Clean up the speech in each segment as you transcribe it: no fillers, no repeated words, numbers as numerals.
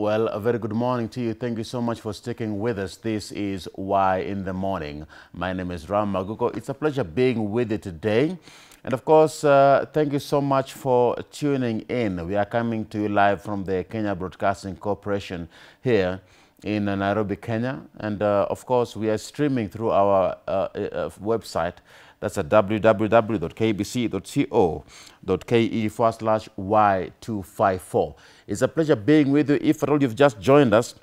Well, a very good morning to you. Thank you so much for sticking with us. This is Why in the Morning. My name is Ram Maguko. It's a pleasure being with you today. And of course, thank you so much for tuning in. We are coming to you live from the Kenya Broadcasting Corporation here in Nairobi, Kenya. And of course, we are streaming through our website. That's at www.kbc.co.ke/Y254. It's a pleasure being with you if at all you've just joined us.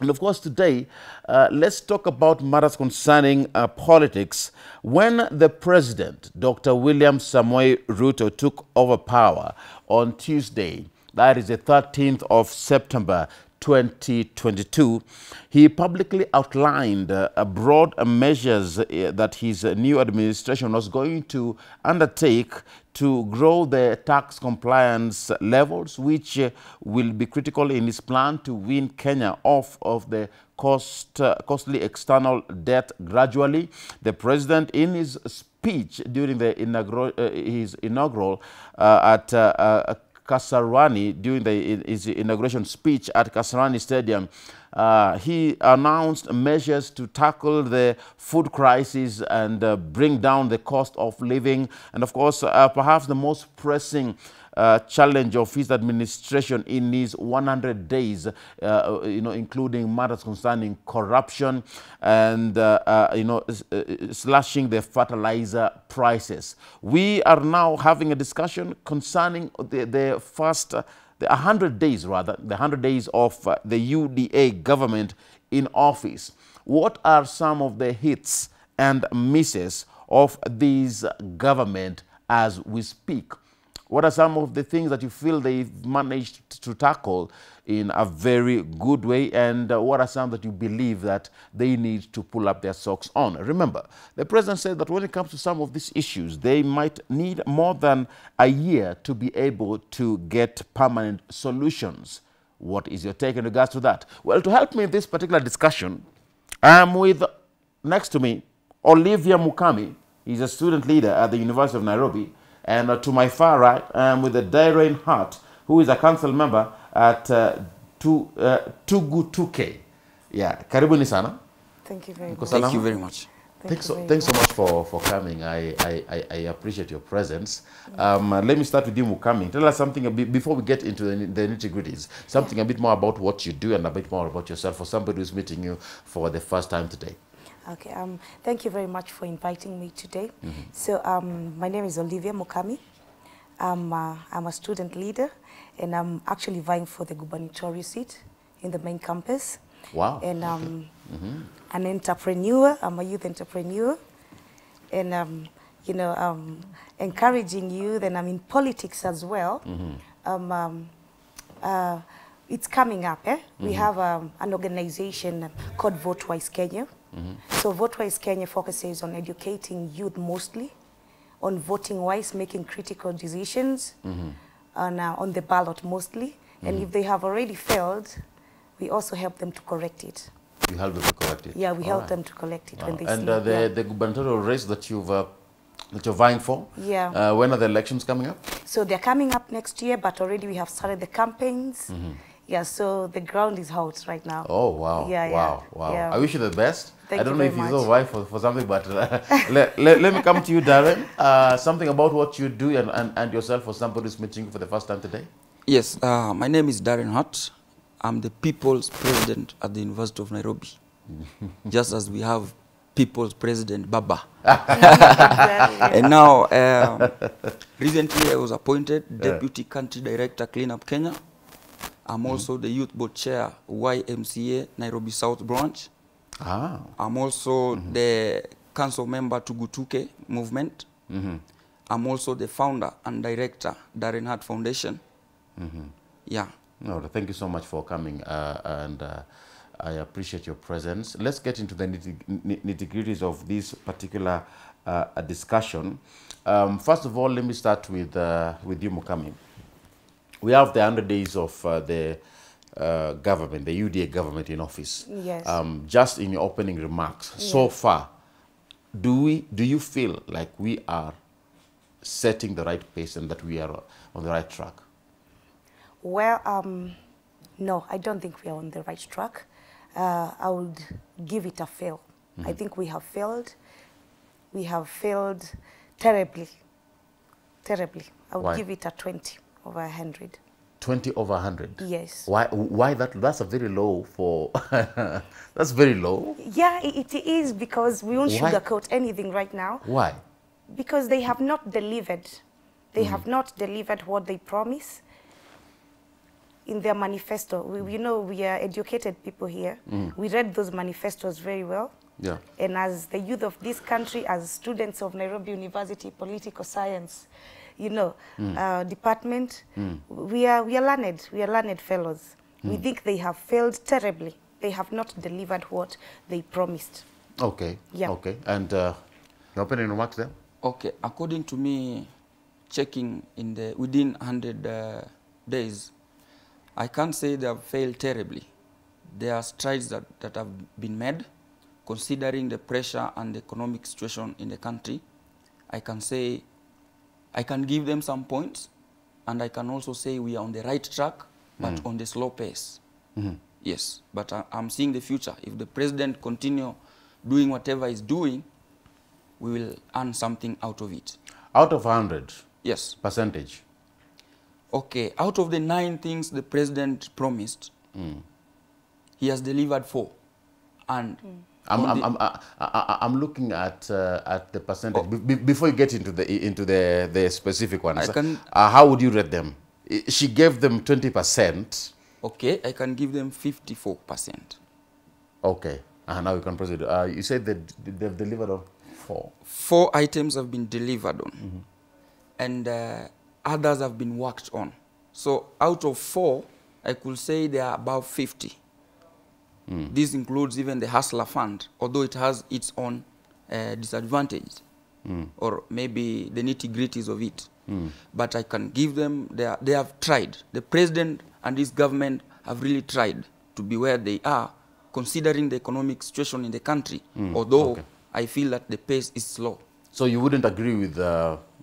And of course, today, let's talk about matters concerning politics. When the president, Dr. William Samoei Ruto, took over power on Tuesday, that is the 13th of September, 2022, he publicly outlined broad measures that his new administration was going to undertake to grow the tax compliance levels, which will be critical in his plan to win Kenya off of the costly external debt gradually. The president, in his speech during the inaugural his inauguration speech at Kasarani Stadium, he announced measures to tackle the food crisis and bring down the cost of living. And of course, perhaps the most pressing challenge of his administration in his 100 days, including matters concerning corruption and, slashing the fertilizer prices. We are now having a discussion concerning the 100 days, the 100 days of the UDA government in office. What are some of the hits and misses of this government as we speak? What are some of the things that you feel they've managed to tackle in a very good way? And what are some that you believe that they need to pull up their socks on? Remember, the president said that when it comes to some of these issues, they might need more than a year to be able to get permanent solutions. What is your take in regards to that? Well, to help me in this particular discussion, I am with, next to me, Olivia Mukami. He's a student leader at the University of Nairobi. And to my far right, I am with Darren Hart, who is a council member at Tugutuke. Yeah, karibuni sana. Thank you very much. Thank you very much. Thanks so much for coming. I appreciate your presence. Let me start with you, Mukami. Tell us something, before we get into the nitty-gritties, something a bit more about what you do and a bit more about yourself for somebody who's meeting you for the first time today. Okay, thank you very much for inviting me today. Mm-hmm. So my name is Olivia Mukami. I'm a student leader, and I'm actually vying for the gubernatorial seat in the main campus. Wow. And I'm an entrepreneur. I'm a youth entrepreneur. And encouraging youth, and I'm in politics as well. Mm-hmm. It's coming up, eh? Mm-hmm. We have an organization called Vote Twice Kenya. Mm-hmm. So Vote Twice Kenya focuses on educating youth mostly, on voting wise, making critical decisions, mm-hmm. On the ballot mostly. Mm-hmm. And if they have already failed, we also help them to correct it. You help them to correct it? Yeah, we help them to correct it when they see it. And the gubernatorial race that you're vying for? Yeah. When are the elections coming up? So they're coming up next year, but already we have started the campaigns. Mm-hmm. Yeah, so the ground is hot right now. Oh, wow. Yeah, wow, yeah. Wow. Yeah. I wish you the best. Thank I don't you know if much. You're so right for something, but let me come to you, Darren. Something about what you do and yourself for somebody who's meeting you for the first time today. Yes, my name is Darren Hart. I'm the People's President at the University of Nairobi, just as we have People's President Baba. And now, recently I was appointed Deputy Country Director, Clean Up Kenya. I'm also the Youth Board Chair, YMCA, Nairobi South Branch. Ah. I'm also the council member to Tugutuke Movement. Mm-hmm. I'm also the founder and director, Darren Hart Foundation. Mm-hmm. Yeah. No, thank you so much for coming, and I appreciate your presence. Let's get into the nitty-gritties of this particular discussion. First of all, let me start with you, Mukami. We have the 100 days of government, the UDA government in office. Yes. Just in your opening remarks, yes. So far, do you feel like we are setting the right pace and that we are on the right track? Well, No, I don't think we are on the right track. I would give it a fail. Mm-hmm. I think we have failed. We have failed terribly. Terribly. I would give it a 20 over 100. 20 over 100? Yes. Why that? That's a very low for... that's very low. Yeah, it is, because we won't sugarcoat anything right now. Why? Because they have not delivered. They have not delivered what they promised in their manifesto. You know, we are educated people here. We read those manifestos very well. Yeah. And as the youth of this country, as students of Nairobi University Political Science, you know, department, we are learned. We are learned fellows. We think they have failed terribly. They have not delivered what they promised. Okay. Yeah. Okay. And your opening remarks there? Okay. According to me, checking in the within 100 days, I can't say they have failed terribly. There are strides that have been made. Considering the pressure and the economic situation in the country, I can say, I can give them some points, and I can also say we are on the right track, but on the slow pace. Yes, but I'm seeing the future. If the president continue doing whatever he's doing, we will earn something out of it. Out of 100? Yes. Percentage? Okay, out of the 9 things the president promised, he has delivered 4. And I'm looking at the percentage. Oh. Before you get into the specific ones, how would you rate them? She gave them 20%. Okay, I can give them 54%. Okay, now you can proceed. You said that they've delivered on 4. 4 items have been delivered on, and others have been worked on. So out of 4, I could say they are about 50. This includes even the Hustler Fund, although it has its own disadvantage, or maybe the nitty-gritties of it. But I can give them, they have tried. The president and his government have really tried to be where they are, considering the economic situation in the country, although I feel that the pace is slow. So you wouldn't agree with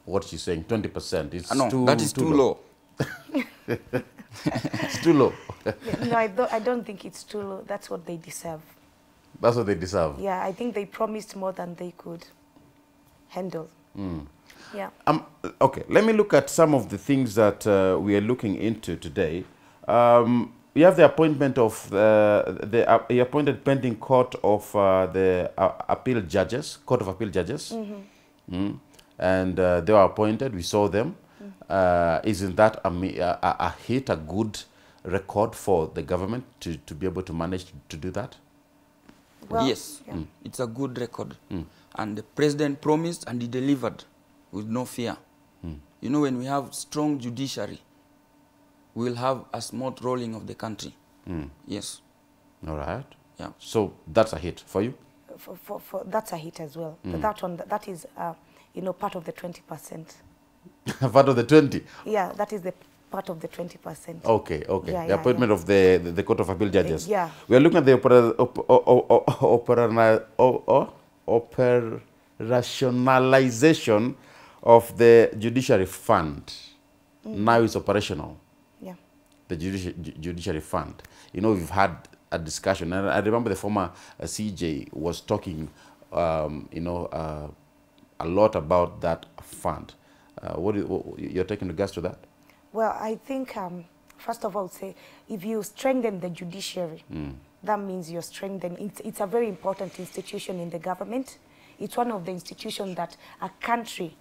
what she's saying, 20%? It's no, that is too low. It's too low. No, I don't think it's too low. That's what they deserve. That's what they deserve. Yeah, I think they promised more than they could handle. Yeah. Okay, let me look at some of the things that we are looking into today. We have the appointment of the appointed pending court of the appeal judges, Court of Appeal Judges. And they were appointed. We saw them. Isn't that a hit, a good record for the government to be able to manage to do that? Well, yes, it's a good record. And the president promised and he delivered with no fear. You know, when we have strong judiciary, we'll have a smooth rolling of the country. Yes. All right. Yeah. So that's a hit for you? For that's a hit as well. But that one, that is, you know, part of the 20%. Part of the 20? Yeah, that is the part of the 20%. Okay, okay. Yeah, the appointment of the Court of Appeal Judges. Yeah. We are looking at the operationalization of the Judiciary Fund. Now it's operational. Yeah. The Judiciary Fund. You know, we've had a discussion, and I remember the former CJ was talking, you know, a lot about that fund. What you're taking regards to that? Well, I think, first of all, say if you strengthen the judiciary, that means you're strengthening. It's a very important institution in the government. It's one of the institutions that a country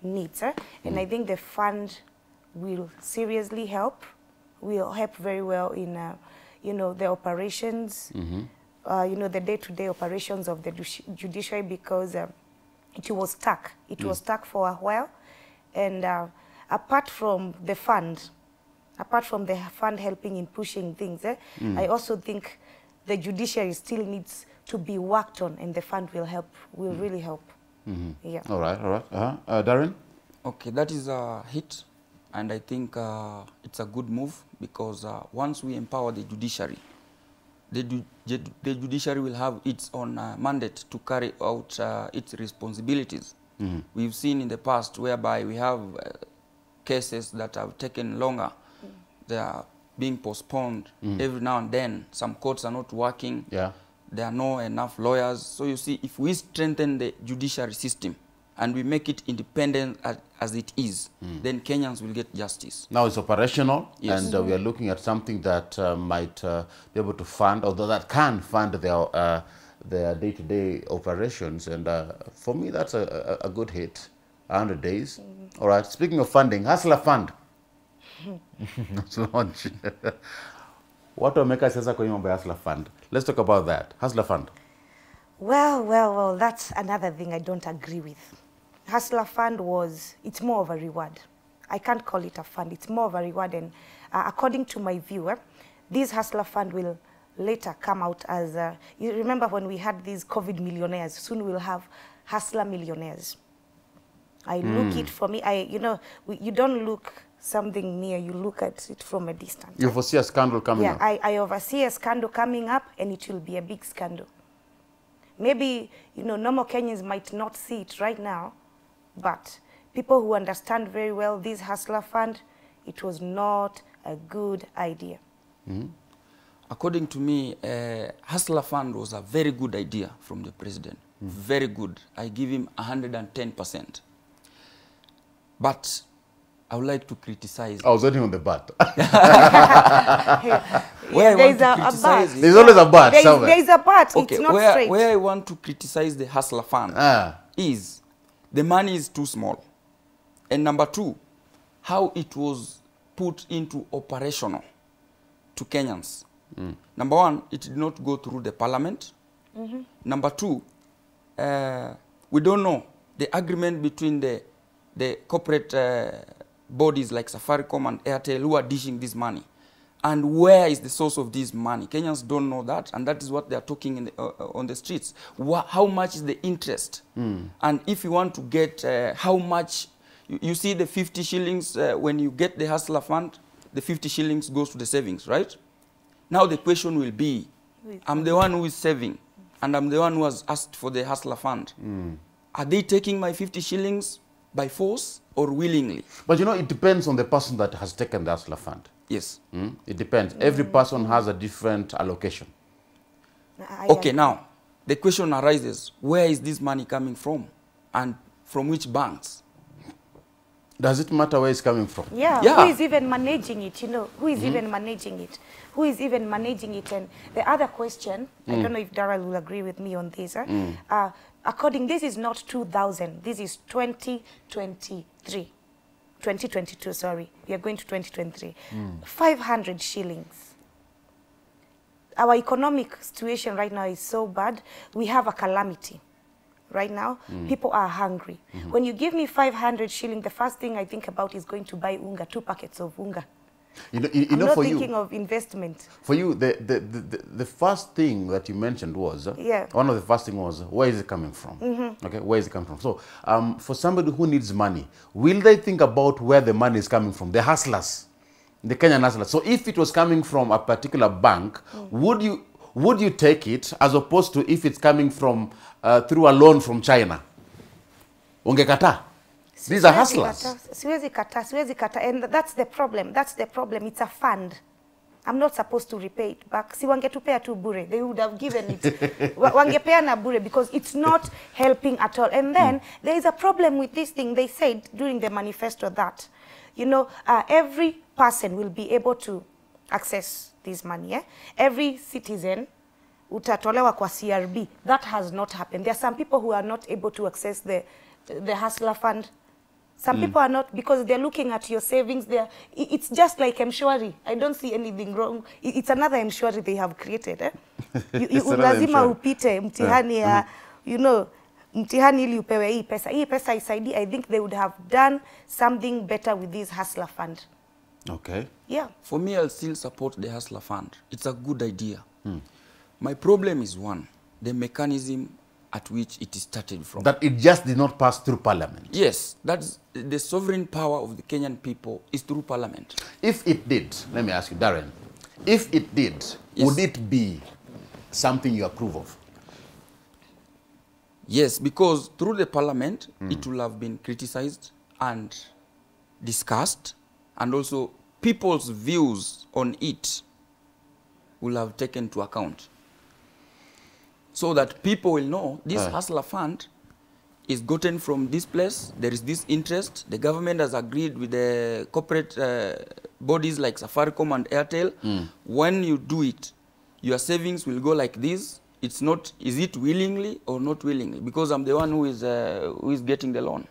needs. And I think the fund will seriously help. Will help very well in, you know, the operations, you know, the day-to-day operations of the judiciary, because it was stuck. It was stuck for a while. And apart from the fund helping in pushing things, I also think the judiciary still needs to be worked on, and the fund will help, will really help. Yeah. All right, all right. Darren? Okay, that is a hit, and I think it's a good move, because once we empower the judiciary, the judiciary will have its own mandate to carry out its responsibilities. We've seen in the past whereby we have cases that have taken longer. There are being postponed every now and then. Some courts are not working. Yeah. There are no enough lawyers. So you see, if we strengthen the judiciary system and we make it independent as it is, then Kenyans will get justice. Now it's operational, yes. And we are looking at something that might be able to fund, although that can fund their day-to-day operations. And for me, that's a good hit, 100 days. All right, speaking of funding, Hustler Fund. Let's launch. What will make us as a Hustler Fund? Let's talk about that. Hustler Fund. Well, well, well, that's another thing I don't agree with. Hustler Fund was, it's more of a reward. I can't call it a fund. It's more of a reward. And according to my view, this Hustler Fund will later come out as, you remember when we had these COVID millionaires, soon we'll have Hustler millionaires. I look it for me, you know, you don't look something near, you look at it from a distance. You foresee a scandal coming up. Yeah, I oversee a scandal coming up, and it will be a big scandal. Maybe, you know, normal Kenyans might not see it right now, but people who understand very well this Hustler Fund, it was not a good idea. Mm-hmm. According to me, Hustler Fund was a very good idea from the president. Mm-hmm. Very good. I give him 110%. But I would like to criticize. I was waiting on the but. There's always a but. There's a but. Okay, it's not straight. Where I want to criticize the Hustler Fund is the money is too small. And number two, how it was put into operational to Kenyans. Number one, it did not go through the parliament. Number two, we don't know the agreement between the corporate bodies like Safaricom and Airtel who are dishing this money. And where is the source of this money? Kenyans don't know that, and that is what they are talking in the, on the streets. How much is the interest? And if you want to get how much, you see the 50 shillings, when you get the Hustler Fund, the 50 shillings goes to the savings, right? Now the question will be, I'm the one who is saving, and I'm the one who has asked for the Hustler Fund. Are they taking my 50 shillings by force or willingly? But you know, it depends on the person that has taken the Hustler Fund. Yes. It depends. Every person has a different allocation. Okay, now, the question arises, where is this money coming from? And from which banks? Does it matter where it's coming from? Yeah, yeah. Who is even managing it, you know? Who is even managing it? Who is even managing it? And the other question, I don't know if Darrell will agree with me on this, this is not 2000, this is 2022, sorry. We are going to 2023. 500 shillings. Our economic situation right now is so bad. We have a calamity right now. People are hungry. When you give me 500 shillings, the first thing I think about is going to buy unga, 2 packets of unga. I'm not thinking of investment. For you, the first thing that you mentioned was, one of the first things was, where is it coming from? Okay, where is it coming from? So for somebody who needs money, will they think about where the money is coming from? The hustlers, the Kenyan hustlers. So if it was coming from a particular bank, would you take it as opposed to if it's coming from, through a loan from China? Ungekata. These are hustlers. Siwezi kata. And that's the problem. That's the problem. It's a fund. I'm not supposed to repay it back. Si wangetupea tu bure. They would have given it. Wangepea na bure because it's not helping at all. And then there is a problem with this thing. They said during the manifesto that, you know, every person will be able to access this money. Eh? Every citizen utatolewa kwa CRB. That has not happened. There are some people who are not able to access the Hustler Fund. Some people are not, because they're looking at your savings. It's just like Mshwari. I don't see anything wrong. It's another Mshwari they have created. Eh? You lazima upite mtihani ya, you know, mtihani ili upewe hii pesa. Hii pesa isaidi. I think they would have done something better with this Hustler Fund. Okay. Yeah. For me, I'll still support the Hustler Fund. It's a good idea. My problem is one, the mechanism at which it started from. That it just did not pass through parliament. Yes, that's the sovereign power of the Kenyan people is through parliament. If it did, let me ask you, Darren, if it did, would it be something you approve of? Yes, because through the parliament, it will have been criticized and discussed, and also people's views on it will have taken into account, so that people will know this Hustler Fund is gotten from this place, there is this interest, the government has agreed with the corporate bodies like Safaricom and Airtel, when you do it, your savings will go like this. It's not, is it willingly or not willingly? Because I'm the one who is getting the loan.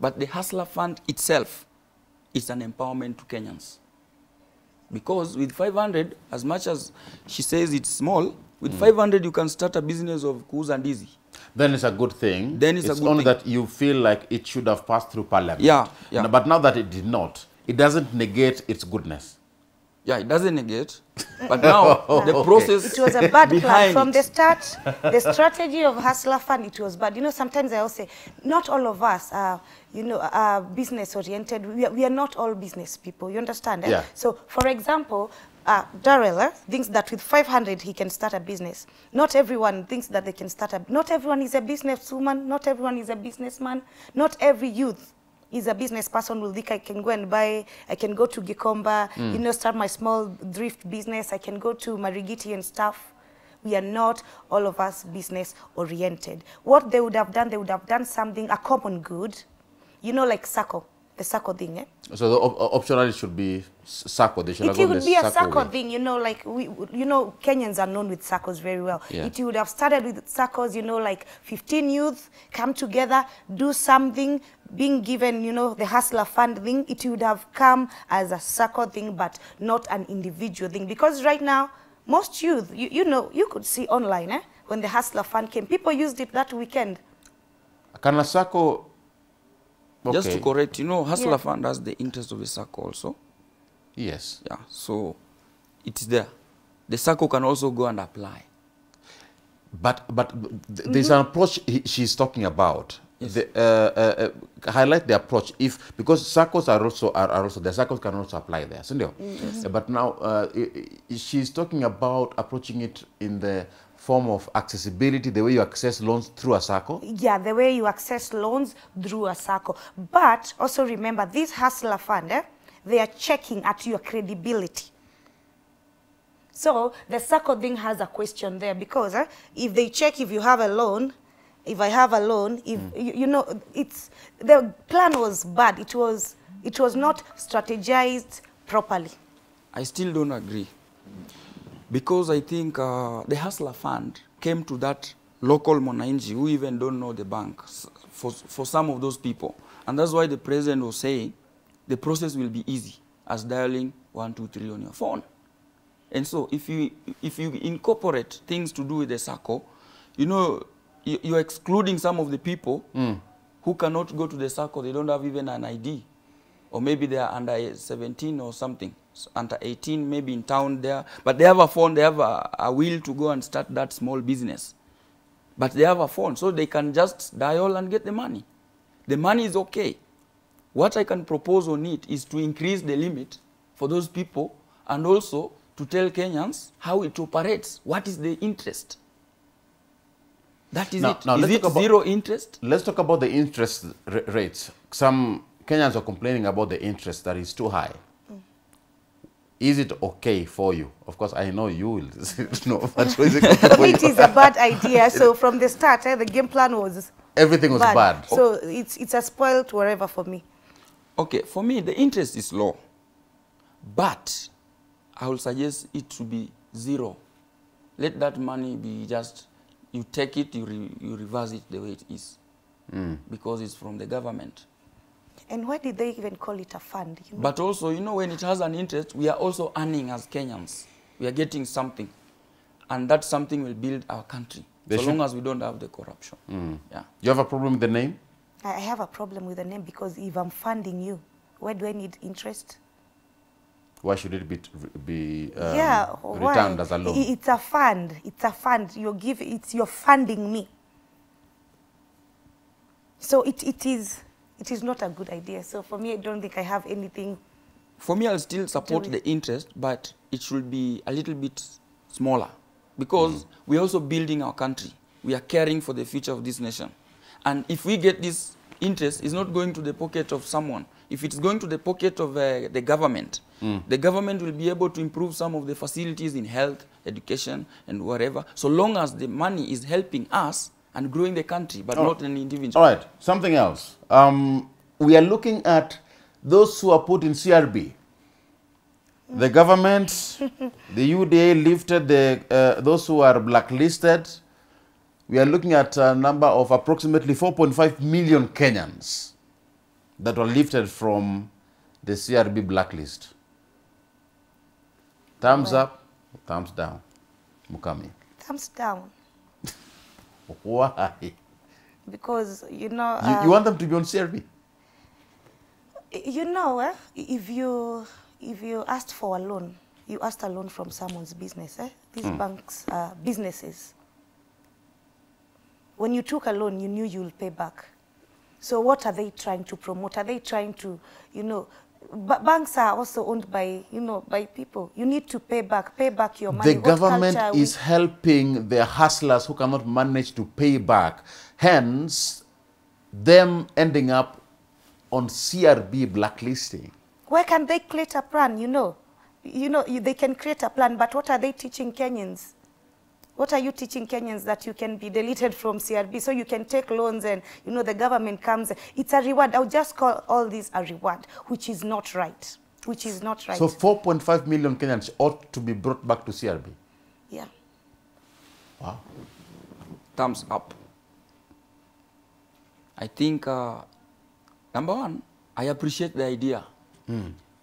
But the Hustler Fund itself is an empowerment to Kenyans. Because with 500, as much as she says it's small, with 500 you can start a business of kuuza ndizi. Then it's a good thing. Then it's a good only thing. That you feel like it should have passed through parliament. Yeah, yeah. No, but now that it did not, it doesn't negate its goodness. Yeah, it doesn't negate. But now the process. It was a bad plan from the start. The strategy of Hustler Fund, it was bad. You know, sometimes I also say, not all of us are, you know, are business oriented. We are not all business people. You understand? Eh? Yeah. So, for example, Darrell thinks that with 500 he can start a business. Not everyone thinks that they can start a. Not everyone is a businesswoman. Not everyone is a businessman. Not every youth is a business person will think I can go and buy, I can go to Gikomba, you know, start my small drift business, I can go to Marigiti and stuff. We are not all of us business oriented. What they would have done something, a common good, you know, like SACCO, the SACCO thing. Eh? So the optionally should be SACCO. They should it would be a SACCO thing, you know, like, you know, Kenyans are known with SACCOs very well. Yeah. It would have started with SACCOs, you know, like 15 youth come together, do something, being given, you know, the Hustler Fund thing, it would have come as a SACCO thing, but not an individual thing. Because right now, most youth, you know, you could see online, eh? When the Hustler Fund came, people used it that weekend. Can a SACCO... Okay. Just to correct, you know, Hustler Fund has the interest of the SACCO also. Yes. Yeah, so it's there. The SACCO can also go and apply. But there's an approach she's talking about. Yes. Highlight the approach if because SACCOs are also the SACCOs can also apply there, yes. But now she's talking about approaching it in the form of accessibility, the way you access loans through a SACCO. Yeah, the way you access loans through a SACCO. But also remember, this Hustler Fund, they are checking at your credibility. So the SACCO thing has a question there because if they check if you have a loan. If I have a loan, if you know, it's the plan was bad. It was not strategized properly. I still don't agree because I think the Hustler Fund came to that local mwananchi who even don't know the bank for some of those people, and that's why the president was saying the process will be easy as dialing 123 on your phone, and so if you incorporate things to do with the SACCO, you know. You're excluding some of the people who cannot go to the SACCO. They don't have even an ID. Or maybe they are under 17 or something, under 18, maybe in town there. But they have a phone, they have a will to go and start that small business. But they have a phone, so they can just dial and get the money. The money is okay. What I can propose on it is to increase the limit for those people and also to tell Kenyans how it operates. What is the interest? That is now, it. Now is it zero interest? Let's talk about the interest rates. Some Kenyans are complaining about the interest that is too high. Is it okay for you? Of course, I know you will know. But is it, okay for it you? Is a bad idea. So from the start, the game plan was... Everything was bad. So it's a spoiled wherever for me. Okay, for me, the interest is low. But I will suggest it should be zero. Let that money be just... You take it, you reverse it the way it is, because it's from the government. And why did they even call it a fund? You know? But also, you know, when it has an interest, we are also earning as Kenyans. We are getting something, and that something will build our country, so long as we don't have the corruption. Yeah. You have a problem with the name? I have a problem with the name because if I'm funding you, why do I need interest? Why should it be returned as a loan? It's a fund. It's a fund. You're funding me. So it is not a good idea. So for me, I don't think I have anything. For me, I'll still support the interest, but it should be a little bit smaller. Because we're also building our country. We are caring for the future of this nation. And if we get this interest, it's not going to the pocket of someone. if it's going to the pocket of the government, the government will be able to improve some of the facilities in health, education, and wherever, so long as the money is helping us and growing the country, but not an individual. All right, something else. We are looking at those who are put in CRB. The government, the UDA lifted the, those who are blacklisted. We are looking at a number of approximately 4.5 million Kenyans that were lifted from the CRB blacklist. Thumbs up, thumbs down. Mukami. Thumbs down. Why? Because, you know... you want them to be on CRB? You know, if you asked for a loan, you asked a loan from someone's business. These banks are businesses. When you took a loan, you knew you'll pay back. So what are they trying to promote? Are they trying to, you know, banks are also owned by, you know, by people. You need to pay back your money. The government is helping the hustlers who cannot manage to pay back. Hence, them ending up on CRB blacklisting. Where can they create a plan, you know? You know, they can create a plan, but what are they teaching Kenyans? What are you teaching Kenyans that you can be deleted from CRB so you can take loans and, you know, the government comes? It's a reward. I'll just call all this a reward, which is not right, which is not right. So 4.5 million Kenyans ought to be brought back to CRB? Yeah. Wow. Thumbs up. I think, number one, I appreciate the idea.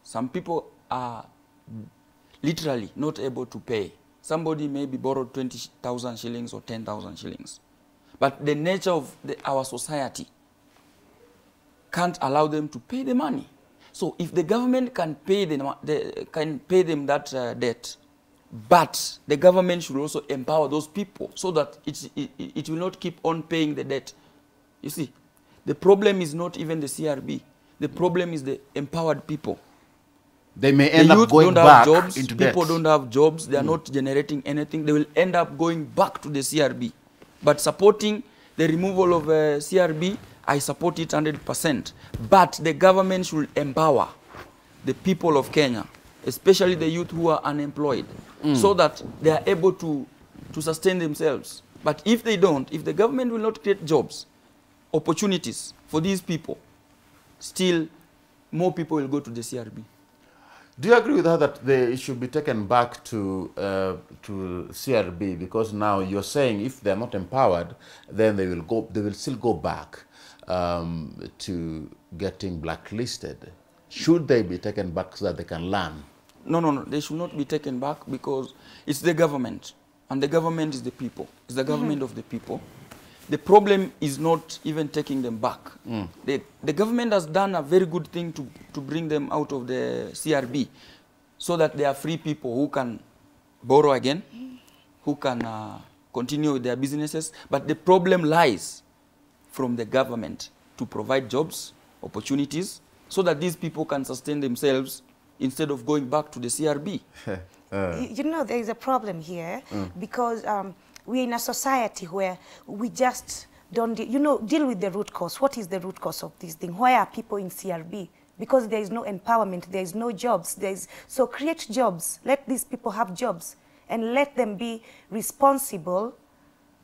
Some people are literally not able to pay. Somebody maybe borrowed 20,000 shillings or 10,000 shillings. But the nature of our society can't allow them to pay the money. So if the government can pay them, that debt, but the government should also empower those people so that it will not keep on paying the debt. You see, the problem is not even the CRB. The problem is the empowered people. They may end up going back into debt. People don't have jobs. They are not generating anything. They will end up going back to the CRB. But supporting the removal of CRB, I support it 100%. But the government should empower the people of Kenya, especially the youth who are unemployed, so that they are able to sustain themselves. But if they don't, if the government will not create jobs, opportunities for these people, still more people will go to the CRB. Do you agree with her that they should be taken back to CRB? Because now you're saying if they're not empowered, then they will go. They will still go back to getting blacklisted. Should they be taken back so that they can learn? No, no, no. They should not be taken back because it's the government, and the government is the people. It's the government of the people. The problem is not even taking them back. The government has done a very good thing to bring them out of the CRB so that they are free people who can borrow again, who can continue with their businesses. But the problem lies from the government to provide jobs, opportunities, so that these people can sustain themselves instead of going back to the CRB. You know, there is a problem here because... we're in a society where we just don't, you know, deal with the root cause. What is the root cause of this thing? Why are people in CRB? Because there is no empowerment, there is no jobs. So create jobs, let these people have jobs, and let them be responsible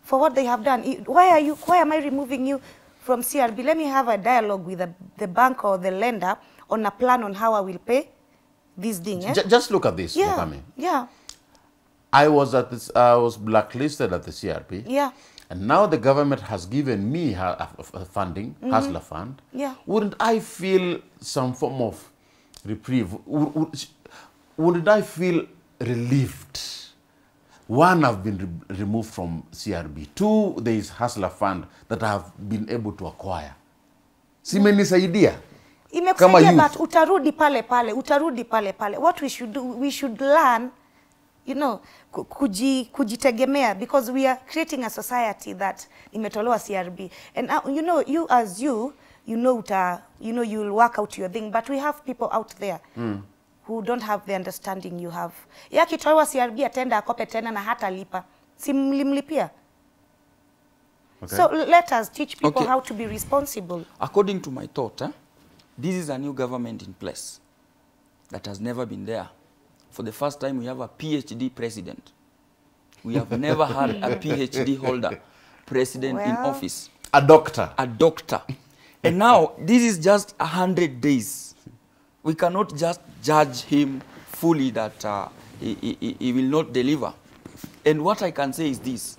for what they have done. Why am I removing you from CRB? Let me have a dialogue with the bank or the lender on a plan on how I will pay this thing. Just look at this, Mukami. Yeah. I was blacklisted at the CRB. Yeah. And now the government has given me funding, Hustler Fund. Yeah. Wouldn't I feel some form of reprieve? Wouldn't I feel relieved? One, I've been removed from CRB. Two, there is Hustler Fund that I have been able to acquire. Simenisaidia. Imekusaidia, but utarudi pale pale, utarudi pale pale. What we should do, we should learn, you know, kujitegemea, because we are creating a society that imetolewa CRB. And, you know, you as you know, you know, you'll work out your thing, but we have people out there who don't have the understanding you have. Ya kitolewa CRB atenda akope tena na hata lipa. Simlimlipia. So let us teach people how to be responsible. According to my thought, This is a new government in place that has never been there. For the first time, we have a PhD president. We have never had a PhD holder president in office. A doctor. A doctor. And now, this is just 100 days. We cannot just judge him fully that he will not deliver. And what I can say is this.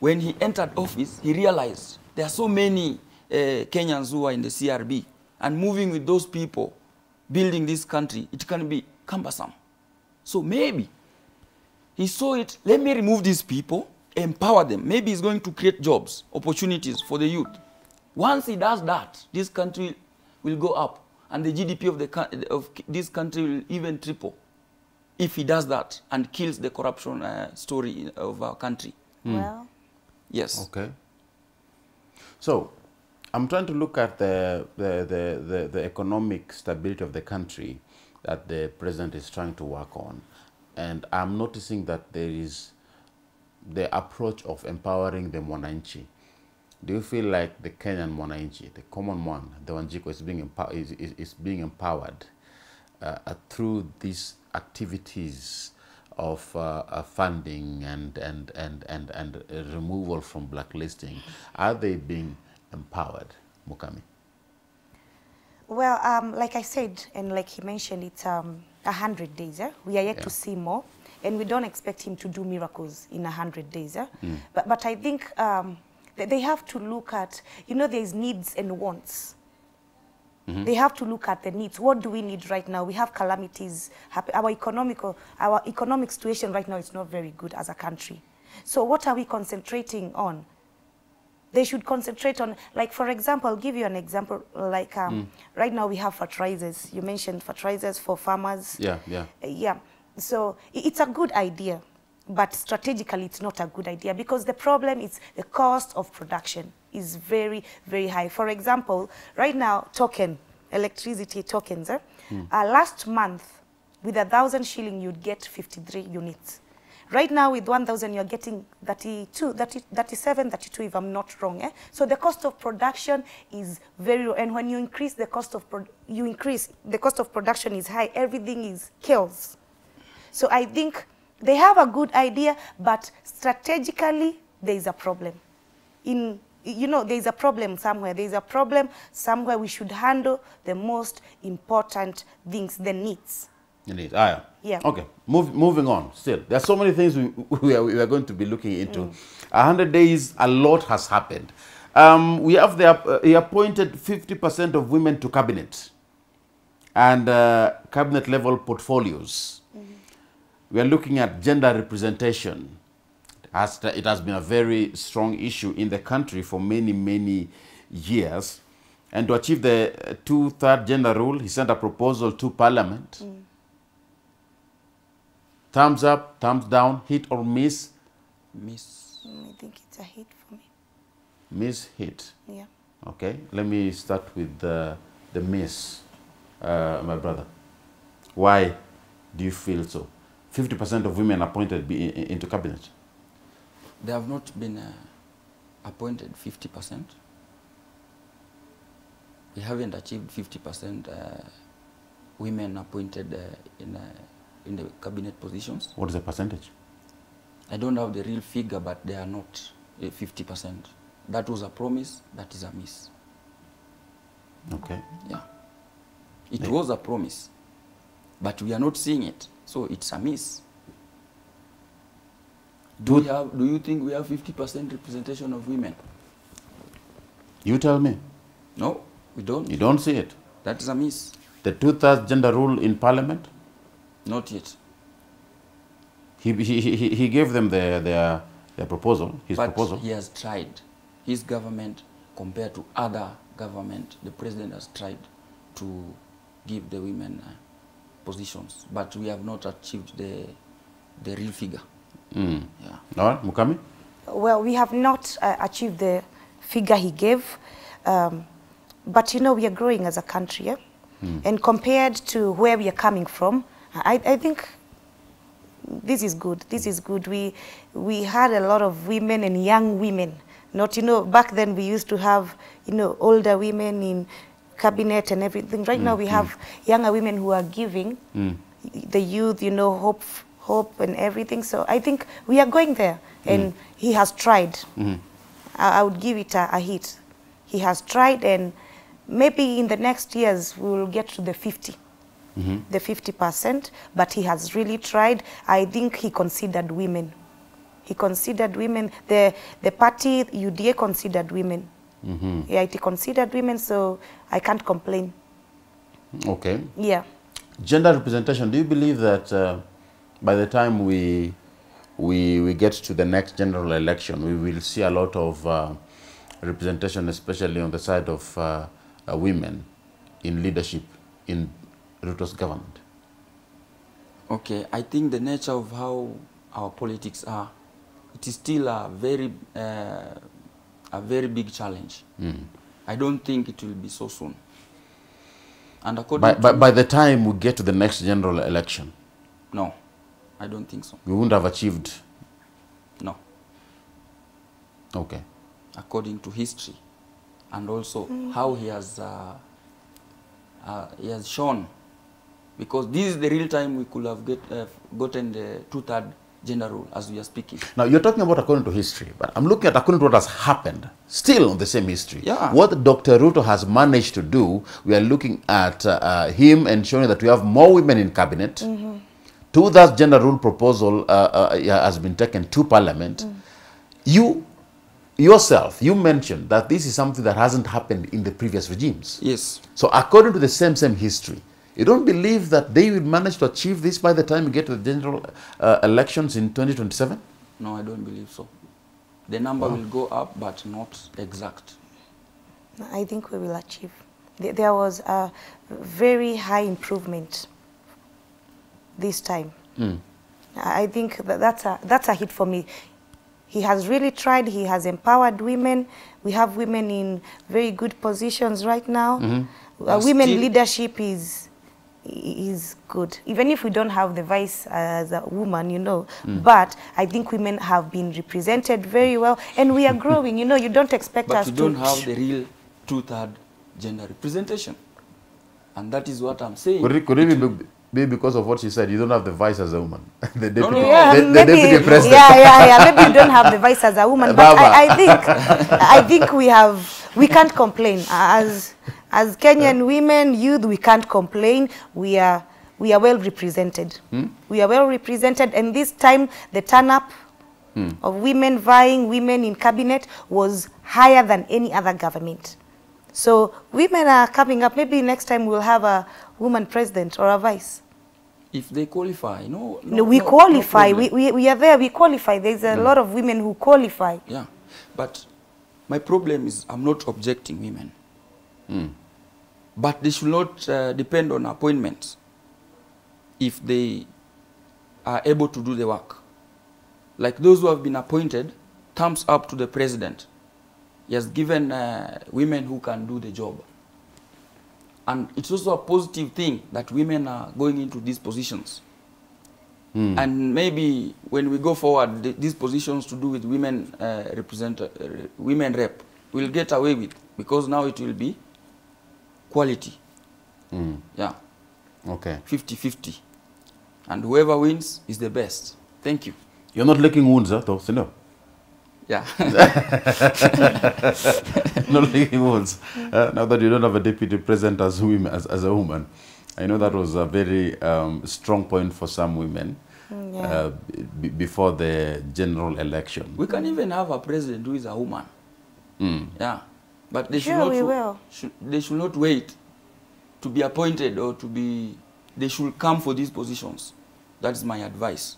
When he entered office, he realized there are so many Kenyans who are in the CRB. And moving with those people, building this country, it can be cumbersome. So maybe he saw it, let me remove these people, empower them. Maybe he's going to create jobs, opportunities for the youth. Once he does that, this country will go up. And the GDP of this country will even triple if he does that and kills the corruption story of our country. Mm. Well. Yes. Okay. So I'm trying to look at the economic stability of the country that the president is trying to work on. And I'm noticing that there is the approach of empowering the mwananchi. Do you feel like the Kenyan mwananchi, the common one, the Wanjiko, is being empowered through these activities of funding and removal from blacklisting? Are they being empowered, Mukami? Well, like I said, and like he mentioned, it's 100 days. Eh? We are yet to see more, and we don't expect him to do miracles in 100 days. Eh? Mm. But I think they have to look at, you know, there's needs and wants. Mm-hmm. They have to look at the needs. What do we need right now? We have calamities. Our economic situation right now is not very good as a country. So what are we concentrating on? They should concentrate on, like, for example, I'll give you an example. Like, right now we have fertilizers. You mentioned fertilizers for farmers. Yeah, yeah. Yeah. So it's a good idea, but strategically it's not a good idea because the problem is the cost of production is very, very high. For example, right now, electricity tokens. Eh? Mm. Last month, with 1,000 shillings, you'd get 53 units. Right now, with 1,000, you're getting 37, 32, if I'm not wrong. Eh? So the cost of production is very low. And when you increase the cost of production is high, everything is kills. So I think they have a good idea, but strategically, there is a problem. You know, there is a problem somewhere. There is a problem somewhere. We should handle the most important things, the needs. Indeed. Ah, yeah. Yeah. Okay. Moving on. Still, there are so many things we are going to be looking into. 100 days. A lot has happened. We have he appointed 50% of women to cabinet, and cabinet level portfolios. Mm-hmm. We are looking at gender representation. It has been a very strong issue in the country for many, many years. And to achieve the 2/3 gender rule, he sent a proposal to Parliament. Mm. Thumbs up, thumbs down, hit or miss? Miss. I think it's a hit for me. Miss, hit. Yeah. Okay, let me start with the miss, my brother. Why do you feel so? 50% of women appointed into cabinet. They have not been appointed 50%. We haven't achieved 50% women appointed in the cabinet positions. What is the percentage? I don't have the real figure, but they are not 50%. That was a promise, that is a miss. Okay. Yeah. It was a promise, but we are not seeing it, so it's a miss. Do you think we have 50% representation of women? You tell me. No, we don't. You don't see it. That is a miss. The 2/3 gender rule in Parliament? Not yet. He gave them their proposal, his proposal. He has tried. His government, compared to other government, the president has tried to give the women positions, but we have not achieved the real figure. Mm. Yeah. All right, Mukami? Well, we have not achieved the figure he gave, but you know, we are growing as a country, yeah? And compared to where we are coming from, I think this is good. This is good. We had a lot of women and young women. Not, you know, back then we used to have, you know, older women in cabinet and everything. Right now we have younger women who are giving the youth, you know, hope and everything. So I think we are going there, and he has tried. I would give it a hit. He has tried, and maybe in the next years we will get to the 50%. The 50%, but he has really tried. I think he considered women. He considered women. The party, UDA, considered women. Yeah, it considered women, so I can't complain. Okay. Yeah. Gender representation. Do you believe that by the time we get to the next general election, we will see a lot of representation, especially on the side of women in leadership in Ruto's government? Okay, I think the nature of how our politics are, it is still a very big challenge. I don't think it will be so soon. And according by the time we get to the next general election? No, I don't think so. We wouldn't have achieved? No. Okay. According to history, and also how he has shown, because this is the real time we could have gotten the 2/3 gender rule as we are speaking. Now, you're talking about according to history, but I'm looking at according to what has happened, still on the same history. Yeah. What Dr. Ruto has managed to do, we are looking at him ensuring that we have more women in cabinet. 2/3 gender rule proposal has been taken to parliament. You mentioned that this is something that hasn't happened in the previous regimes. Yes. So according to the same history, you don't believe that they will manage to achieve this by the time you get to the general elections in 2027? No, I don't believe so. The number will go up, but not exact. I think we will achieve. There was a very high improvement this time. I think that's a hit for me. He has really tried. He has empowered women. We have women in very good positions right now. Women leadership is good. Even if we don't have the vice as a woman, you know, but I think women have been represented very well, and we are growing. You know, you don't expect us to... But you don't have the real 2/3 gender representation. And that is what I'm saying. Maybe because of what she said, you don't have the vice as a woman. The deputy, deputy president. Yeah. Maybe you don't have the vice as a woman, but I think we can't complain as Kenyan women, youth. We can't complain. We are well represented. We are well represented, and this time the turn up of women vying, women in cabinet, was higher than any other government. So women are coming up. Maybe next time we'll have a woman president or a vice. If they qualify, no, we qualify. We are there. We qualify. There's a lot of women who qualify. Yeah, but my problem is I'm not objecting women. But they should not depend on appointments if they are able to do the work. Like those who have been appointed, thumbs up to the president. He has given women who can do the job. And it's also a positive thing that women are going into these positions. And maybe when we go forward, these positions to do with women women rep, we'll get away with, because now it will be quality. Yeah. Okay. 50-50. And whoever wins is the best. Thank you. You're not licking wounds, though, so no. Yeah. Not leaking wounds. Now that you don't have a deputy president as a woman, I know that was a very strong point for some women before the general election. We can even have a president who is a woman. Yeah, but they should not wait to be appointed or to be. They should come for these positions. That's my advice.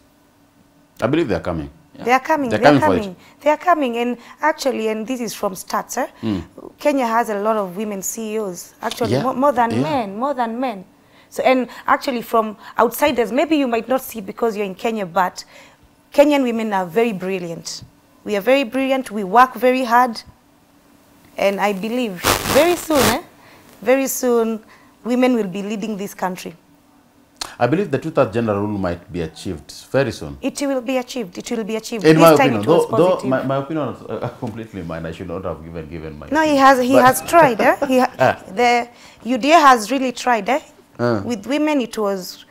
I believe they are coming. Yeah. They are coming, and actually, and this is from stats, Kenya has a lot of women CEOs, actually, more than men. So, and actually from outsiders, maybe you might not see because you're in Kenya, but Kenyan women are very brilliant. We are very brilliant, we work very hard, and I believe very soon women will be leading this country. I believe the two-thirds general rule might be achieved very soon. It will be achieved. It will be achieved. In my opinion, though my opinion is completely mine. I should not have given my. No, opinion. He has tried. Eh? The UDA has really tried. Eh? With women, it was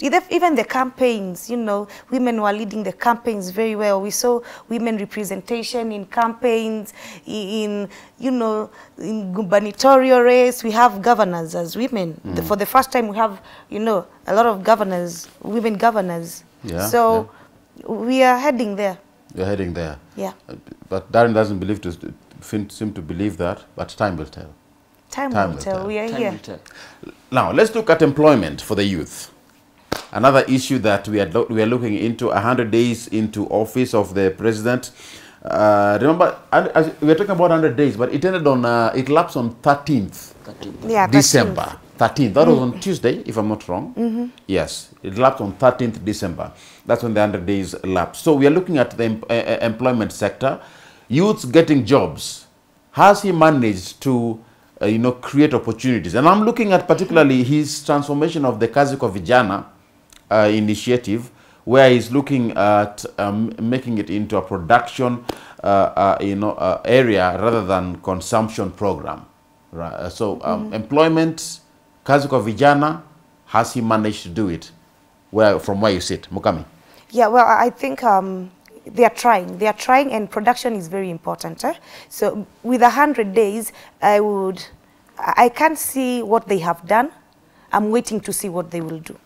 even the campaigns. You know, women were leading the campaigns very well. We saw women representation in campaigns, in gubernatorial race. We have governors as women. For the first time, we have a lot of governors, women governors. Yeah, so we are heading there. You're heading there. Yeah. But Darren doesn't seem to believe that. But time will tell. Time will tell. We are here. Now let's look at employment for the youth. Another issue that we are looking into 100 days into office of the president. Remember, we are talking about 100 days, but it ended on it lapsed on 13th, yeah, December. 13th. That was on Tuesday, if I'm not wrong. Yes, it lapsed on 13th December. That's when the 100 days lapsed. So we are looking at the employment sector, youths getting jobs. Has he managed to create opportunities? And I'm looking at particularly his transformation of the Kazi kwa Vijana initiative, where he's looking at making it into a production area rather than consumption program. Right? So employment, Kazi kwa Vijana, has he managed to do it? From where you sit, Mukami? Yeah, well, I think they are trying. They are trying, and production is very important. Eh? So with 100 days, I can't see what they have done. I'm waiting to see what they will do.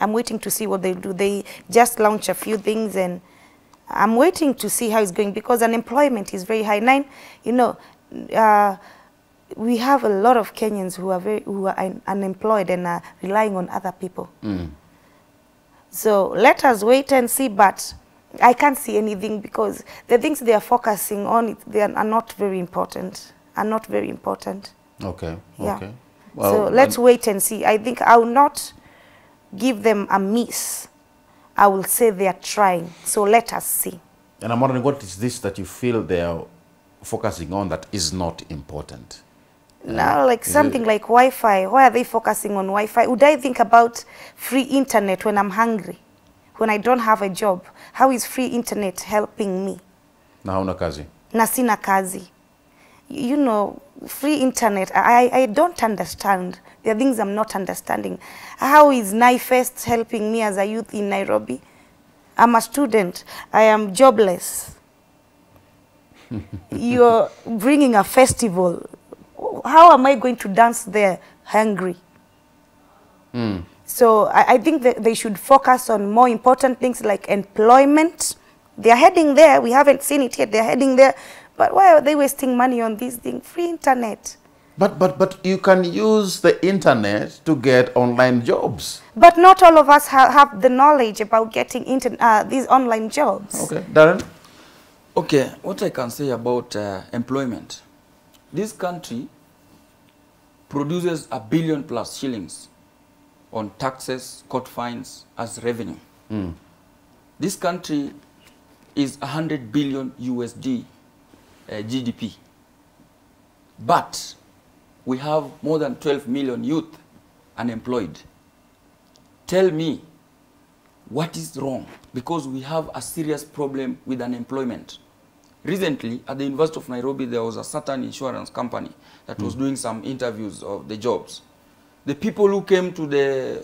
I'm waiting to see what they do. They just launched a few things, and I'm waiting to see how it's going, because unemployment is very high. We have a lot of Kenyans who are unemployed and are relying on other people. So let us wait and see, but I can't see anything, because the things they are focusing on, they are not very important. Okay. Yeah. Okay. Well, so let's wait and see. I think I will not give them a miss. I will say they are trying. So let us see. And I'm wondering, what is this that you feel they are focusing on that is not important? No, like something like Wi-Fi. Why are they focusing on Wi-Fi? Would I think about free internet when I'm hungry? When I don't have a job, how is free internet helping me? Na hauna kazi. Na sina kazi. You know, free internet, I don't understand. There are things I'm not understanding. How is NIFEST helping me as a youth in Nairobi? I'm a student. I am jobless. You're bringing a festival. How am I going to dance there hungry? So I think that they should focus on more important things like employment. They're heading there. We haven't seen it yet. They're heading there. But why are they wasting money on this thing? Free internet. But you can use the internet to get online jobs. But not all of us have the knowledge about getting these online jobs. Okay. Darren? Okay. What I can say about employment. This country produces $1 billion+ shillings. On taxes, court fines, as revenue. This country is $100 billion USD GDP. But we have more than 12 million youth unemployed. Tell me what is wrong, because we have a serious problem with unemployment. Recently, at the University of Nairobi, there was a certain insurance company that was doing some interviews of the jobs. The people who came to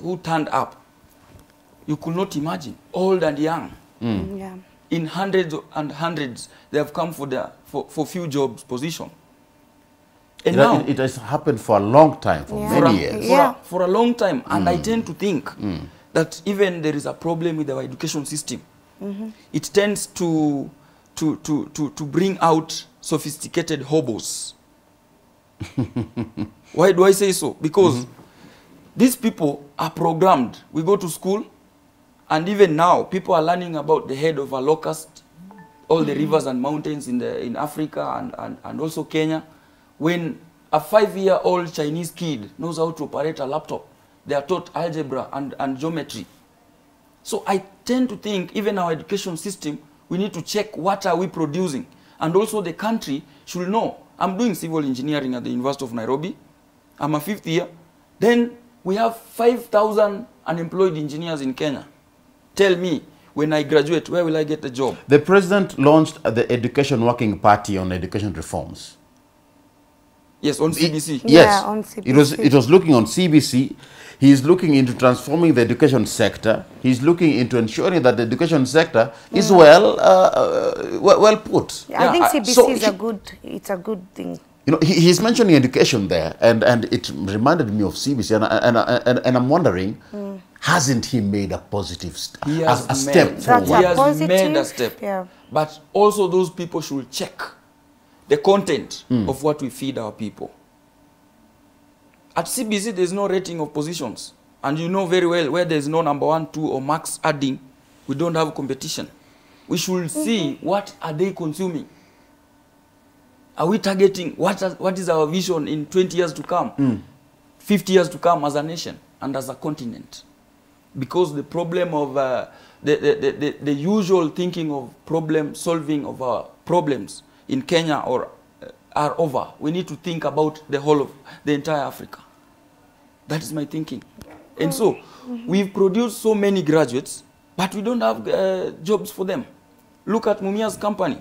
who turned up, you could not imagine, old and young. Yeah. In hundreds and hundreds, they have come for few jobs position. And now, it has happened for a long time, for many years. For a long time, and I tend to think that even there is a problem with our education system. It tends to bring out sophisticated hobos. Why do I say so? Because these people are programmed. We go to school, and even now, people are learning about the head of a locust, all the rivers and mountains in Africa and also Kenya. When a 5-year-old Chinese kid knows how to operate a laptop, they are taught algebra and geometry. So I tend to think, even our education system, we need to check what are we producing. And also the country should know. I'm doing civil engineering at the University of Nairobi. I'm a 5th year. Then We have 5,000 unemployed engineers in Kenya. Tell me, when I graduate, where will I get a job? The president launched the Education Working Party on education reforms. Yes, on CBC. On CBC. It was looking on CBC. He is looking into transforming the education sector. He is looking into ensuring that the education sector is well put. I think CBC is a good thing. You know, he's mentioning education there, and it reminded me of CBC, and I'm wondering, hasn't he made a positive step forward? He has made a step. Yeah. But also those people should check the content of what we feed our people. At CBC, there's no rating of positions. And you know very well, where there's no number one, two, or max adding, we don't have competition. We should see what are they consuming. Are we targeting, what is our vision in 20 years to come, 50 years to come as a nation and as a continent? Because the problem of, the usual thinking of problem solving of our problems in Kenya are over. We need to think about the whole of the entire Africa. That is my thinking. And so we've produced so many graduates, but we don't have jobs for them. Look at Mumia's company.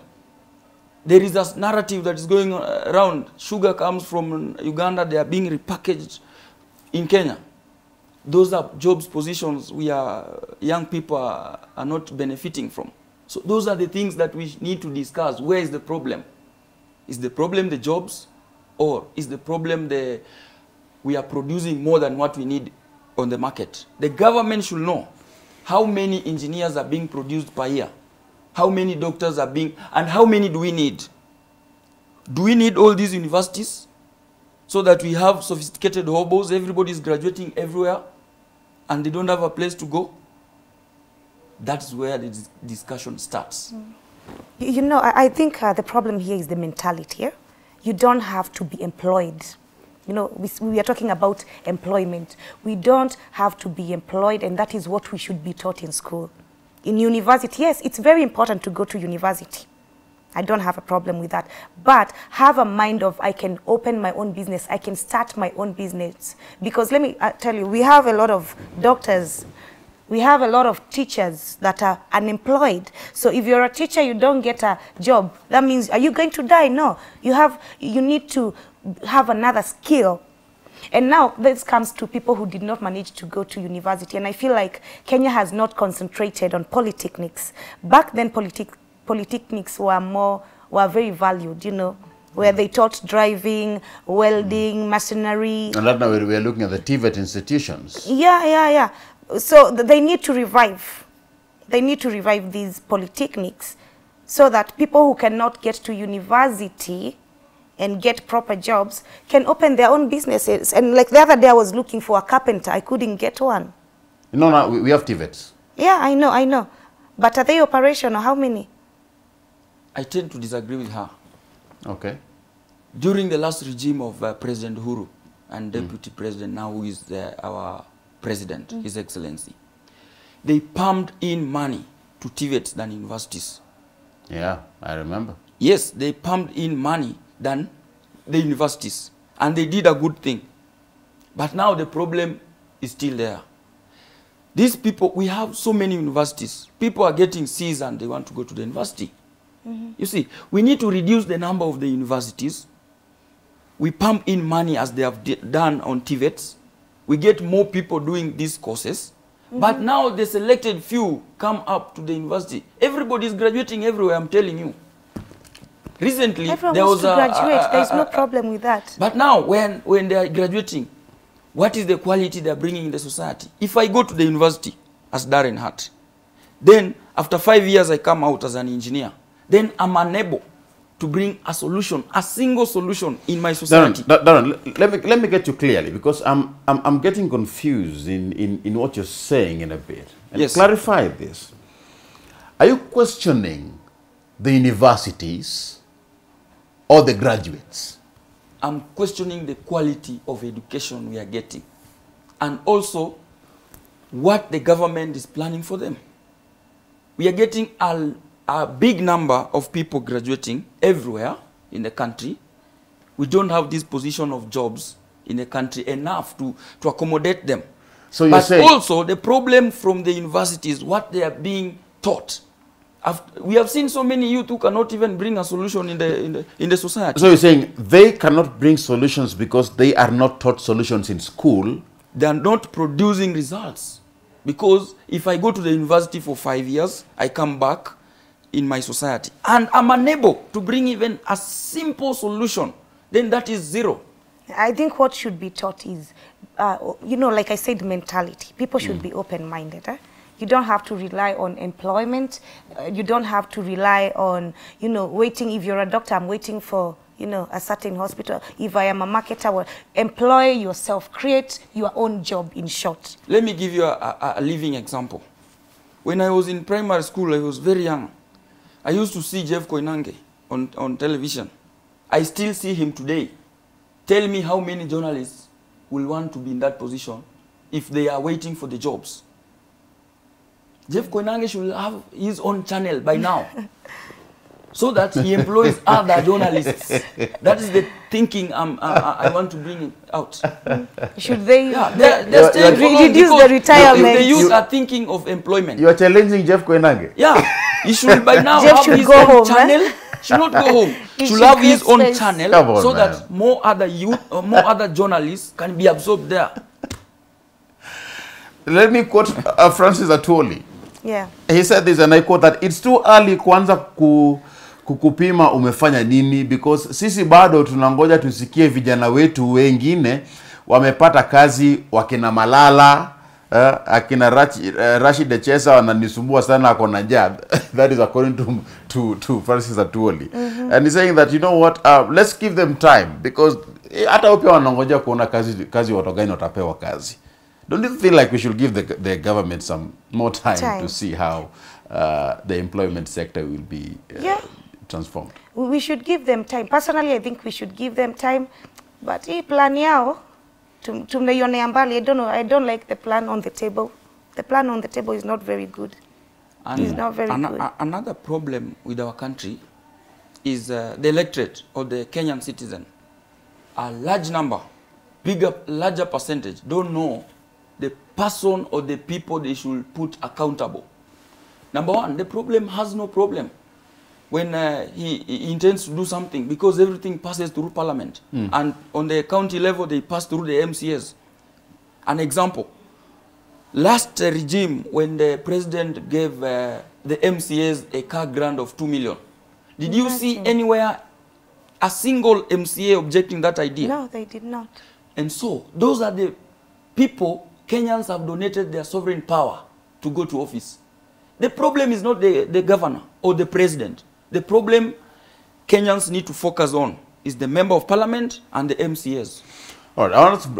There is a narrative that is going around. Sugar comes from Uganda. They are being repackaged in Kenya. Those are jobs positions we are, young people are not benefiting from. So those are the things that we need to discuss. Where is the problem? Is the problem the jobs, or is the problem the we are producing more than what we need on the market? The government should know how many engineers are being produced per year. How many doctors are being, and how many do we need? Do we need all these universities so that we have sophisticated hobos? Everybody is graduating everywhere and they don't have a place to go. That's where the discussion starts. You know, I think the problem here is the mentality. Yeah? You don't have to be employed. You know, we are talking about employment. We don't have to be employed, and that is what we should be taught in school. In university, yes, it's very important to go to university. I don't have a problem with that. But have a mind of, I can open my own business. I can start my own business. Because let me tell you, we have a lot of doctors. We have a lot of teachers that are unemployed. So if you're a teacher, you don't get a job. That means, are you going to die? No. You need to have another skill. And now this comes to people who did not manage to go to university. And I feel like Kenya has not concentrated on polytechnics. Back then, polytechnics were very valued, you know, where they taught driving, welding, masonry. And right now we're looking at the TVET institutions. Yeah. So they need to revive. They need to revive these polytechnics so that people who cannot get to university and get proper jobs can open their own businesses. And like the other day, I was looking for a carpenter. I couldn't get one. No, we have TVETs. Yeah, I know. But are they operational? How many? I tend to disagree with her. Okay. During the last regime of President Uhuru and Deputy President, now who is our President, His Excellency, they pumped in money to TVETs than universities. Yeah, I remember. Yes, they pumped in money than the universities, and they did a good thing. But now the problem is still there. These people, we have so many universities. People are getting C's and they want to go to the university. You see, we need to reduce the number of the universities. We pump in money as they have done on TVETs. We get more people doing these courses. But now the selected few come up to the university. Everybody is graduating everywhere, I'm telling you. Recently, everyone there was to graduate. There's no problem with that. But now, when they are graduating, what is the quality they are bringing in the society? If I go to the university as Darren Hart, then after 5 years I come out as an engineer, then I'm unable to bring a solution, a single solution in my society. Darren, let me get you clearly, because I'm getting confused in what you're saying in a bit. And clarify this. Are you questioning the universities or the graduates? I'm questioning the quality of education we are getting, and also what the government is planning for them. We are getting a big number of people graduating everywhere in the country. We don't have this position of jobs in a country enough to accommodate them. So you're saying... But also the problem from the universities, what they are being taught. We have seen so many youth who cannot even bring a solution in the society. So you're saying they cannot bring solutions because they are not taught solutions in school. They are not producing results. Because if I go to the university for 5 years, I come back in my society and I'm unable to bring even a simple solution, then that is zero. I think what should be taught is, you know, like I said, mentality. People should be open-minded. Eh? You don't have to rely on employment. You don't have to rely on, you know, waiting. If you're a doctor, I'm waiting for, you know, a certain hospital. If I am a marketer, well, employ yourself. Create your own job, in short. Let me give you a living example. When I was in primary school, I was very young. I used to see Jeff Koinange on television. I still see him today. Tell me how many journalists will want to be in that position if they are waiting for the jobs. Jeff Koinange should have his own channel by now so that he employs other journalists. That is the thinking I want to bring out. Should they still reduce the retirement? If the youth are thinking of employment. You are challenging Jeff Koinange? Yeah. He should by now Jeff have his own home, channel. Eh? Should not go home. Should have his own channel so that more other youth, more other journalists can be absorbed there. Let me quote Francis Atwoli. Yeah. He said this, and I quote that, it's too early kwanza kukupima umefanya nini, because sisi bado tunangoja tusikie vijana wetu wengine wamepata kazi, wakina Malala, akina Rashid Echesa wananisumbua sana akona jab. That is according to Francis Atwoli. And he's saying that, you know what, let's give them time, because hata upia wanangoja kuona kazi watogani watapewa kazi. Don't you feel like we should give the government some more time to see how the employment sector will be transformed? We should give them time. Personally, I think we should give them time. But I don't know. I don't like the plan on the table. The plan on the table is not very good. And it's not very good. Another problem with our country is the electorate or the Kenyan citizen. A large number, larger percentage, don't know the person or the people they should put accountable. Number one, the problem has no problem when he intends to do something, because everything passes through parliament. And on the county level, they pass through the MCAs. An example, last regime, when the president gave the MCAs a car grant of 2 million, did you see anywhere a single MCA objecting that idea? No, they did not. And so, those are the people Kenyans have donated their sovereign power to go to office. The problem is not the governor or the president. The problem Kenyans need to focus on is the member of parliament and the MCAs. All right,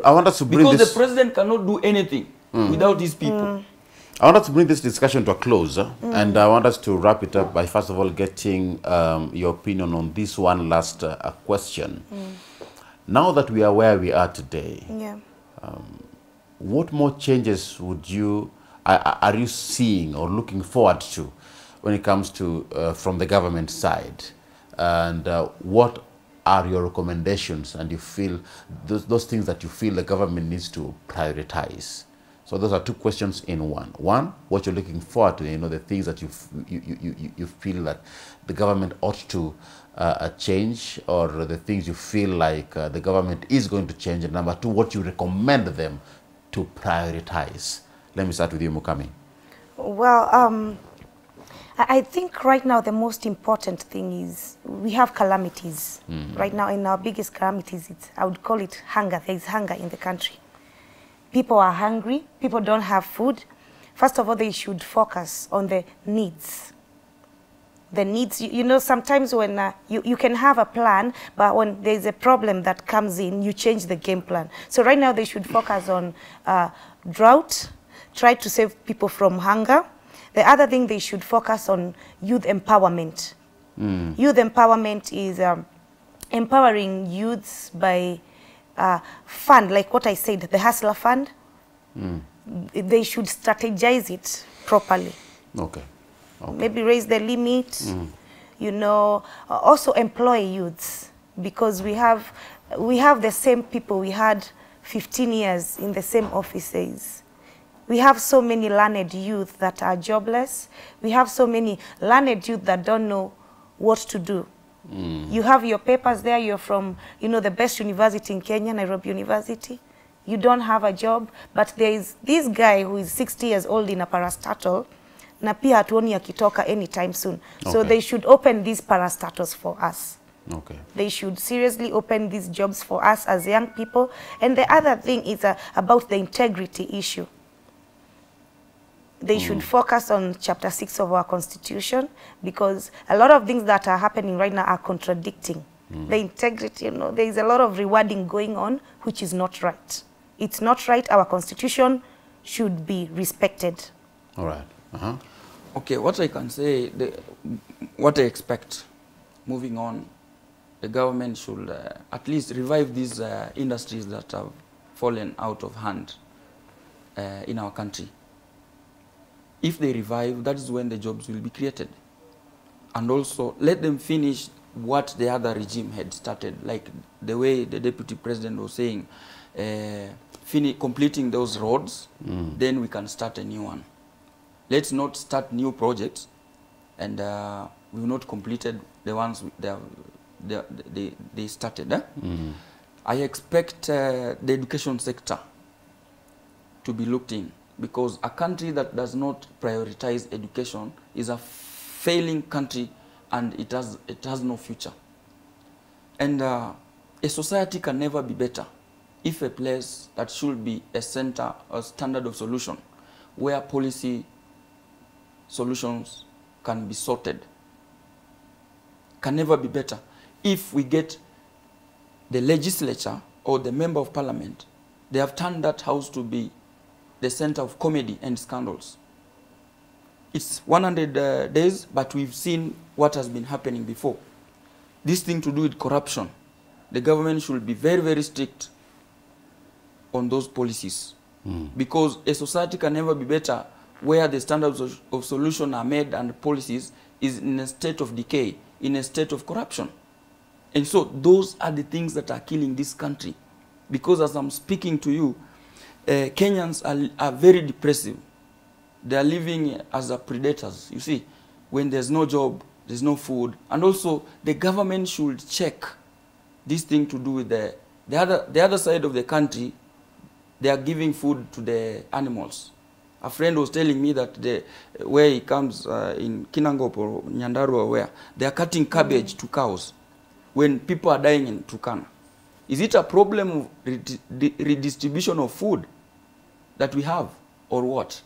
I want us to bring this... Because the president cannot do anything without his people. I want us to bring this discussion to a close, and I want us to wrap it up by first of all getting your opinion on this one last question. Now that we are where we are today, what more changes would you are you seeing or looking forward to when it comes to from the government side, and what are your recommendations and you feel those things that you feel the government needs to prioritize? So those are two questions in one. One, what you're looking forward to, you know, the things that you feel that the government ought to change, or the things you feel like the government is going to change. And number two, what you recommend them to prioritize. Let me start with you, Mukami. Well, I think right now the most important thing is we have calamities. Right now, in our biggest calamities, I would call it hunger. There is hunger in the country. People are hungry. People don't have food. First of all, they should focus on the needs. The needs, you know, sometimes when you can have a plan, but when there's a problem that comes in, you change the game plan. So right now they should focus on drought, try to save people from hunger. The other thing they should focus on, youth empowerment. Youth empowerment is empowering youths by fund, like what I said, the Hustler Fund. They should strategize it properly. Okay. Maybe raise the limit, you know, also employ youths. because we have the same people. We had 15 years in the same offices. We have so many learned youth that are jobless. We have so many learned youth that don't know what to do. Mm. You have your papers there. You're from, the best university in Kenya, Nairobi University. You don't have a job. But there is this guy who is 60 years old in a parastatal, na pia hatuoni akitoka anytime soon. Okay. So they should open these parastatals for us. Okay. They should seriously open these jobs for us as young people. And the other thing is about the integrity issue. They should focus on Chapter 6 of our Constitution, because a lot of things that are happening right now are contradicting. The integrity, there is a lot of rewarding going on, which is not right. It's not right. Our Constitution should be respected. All right. Uh-huh. Okay, what I can say, what I expect, moving on, the government should at least revive these industries that have fallen out of hand in our country. If they revive, that is when the jobs will be created. And also, let them finish what the other regime had started, like the way the deputy president was saying, completing those roads, then we can start a new one. Let's not start new projects, and we've not completed the ones they started. Eh? I expect the education sector to be looked in, because a country that does not prioritize education is a failing country, and it has no future. And a society can never be better if a place that should be a center, a standard of solution, where policy solutions can be sorted, can never be better if we get the legislature or the member of parliament. They have turned that house to be the center of comedy and scandals. It's 100 days, but we've seen what has been happening before. This thing to do with corruption, the government should be very, very strict on those policies, because a society can never be better where the standards of solution are made and policies is in a state of decay, in a state of corruption. And so those are the things that are killing this country, because as I'm speaking to you, Kenyans are very depressive. They are living as predators. You see, when there's no job, there's no food. And also, the government should check this thing to do with the other side of the country. They are giving food to the animals. A friend was telling me that where he comes in Kinangop or Nyandarua, where they are cutting cabbage to cows when people are dying in Turkana. Is it a problem of redistribution of food that we have, or what?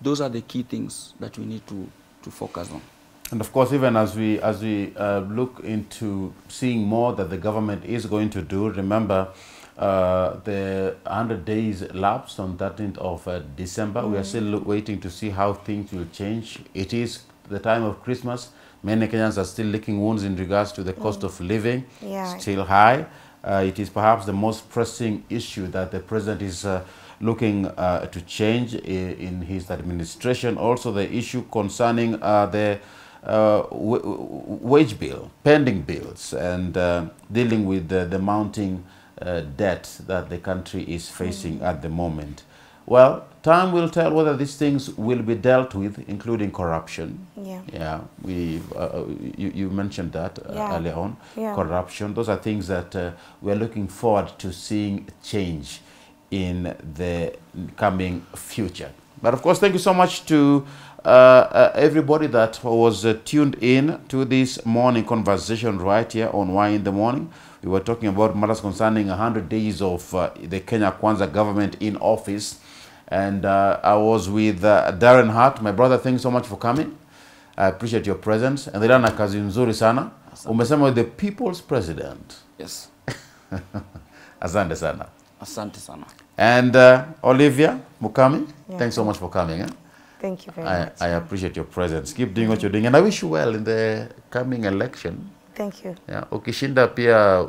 Those are the key things that we need to focus on. And of course, even as we look into seeing more that the government is going to do, remember the 100 days lapsed on 13th of December. We are still waiting to see how things will change. It is the time of Christmas. Many Kenyans are still licking wounds in regards to the cost of living, still high. It is perhaps the most pressing issue that the president is looking to change in his administration. Also, the issue concerning the wage bill, pending bills, and dealing with the mounting debt that the country is facing at the moment. Well, time will tell whether these things will be dealt with, including corruption. Yeah. Yeah. You mentioned that earlier on. Yeah. Corruption. Those are things that we are looking forward to seeing change in the coming future. But of course, thank you so much to everybody that was tuned in to this morning conversation right here on Why in the Morning. We were talking about matters concerning 100 days of the Kenya Kwanza government in office. And I was with Darren Hart. My brother, thanks so much for coming. I appreciate your presence. And Ndirana kazi nzuri sana. Umesema the people's president. Yes. Asante sana. Asante sana. And Olivia Mukami, thanks so much for coming. Eh? Thank you very much. I appreciate your presence. Keep doing what you're doing. And I wish you well in the coming election. Thank you. Yeah, ukishinda pia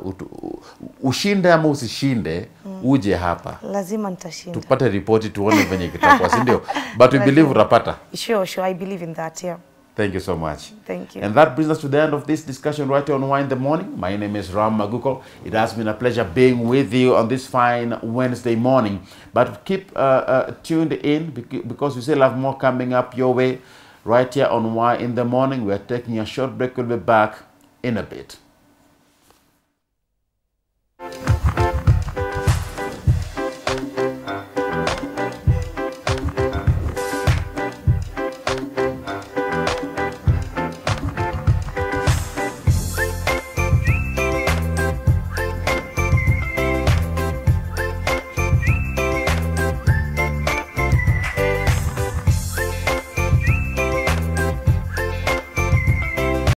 ushinde ama usishinde uje hapa. Lazima nitashinda. Tupate ripoti tuone venye kitakuwa, si ndio? But we believe utapata. Sure, I believe in that, yeah. Thank you so much. Thank you. And that brings us to the end of this discussion right on Why in the Morning. My name is Ram Maguko. It has been a pleasure being with you on this fine Wednesday morning. But keep tuned in, because we still have more coming up your way right here on Why in the Morning. We're taking a short break. We'll be back in a bit.